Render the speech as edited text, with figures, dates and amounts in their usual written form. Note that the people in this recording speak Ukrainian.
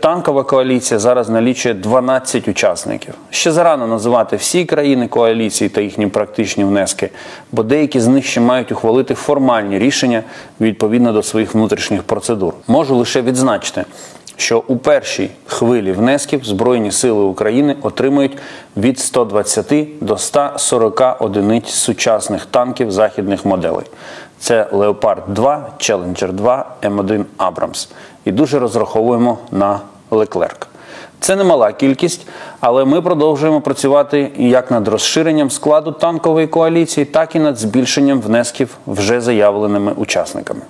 танкова коаліція зараз налічує 12 учасників. Ще зарано називати всі країни коаліції та їхні практичні внески, бо деякі з них ще мають ухвалити формальні рішення відповідно до своїх внутрішніх процедур. Можу лише відзначити, що у першій хвилі внесків Збройні сили України отримують від 120 до 140 одиниць сучасних танків західних моделей. Це «Леопард-2», «Челленджер-2», «М1 Абрамс». І дуже розраховуємо на «Леклерк». Це немала кількість, але ми продовжуємо працювати як над розширенням складу танкової коаліції, так і над збільшенням внесків вже заявленими учасниками.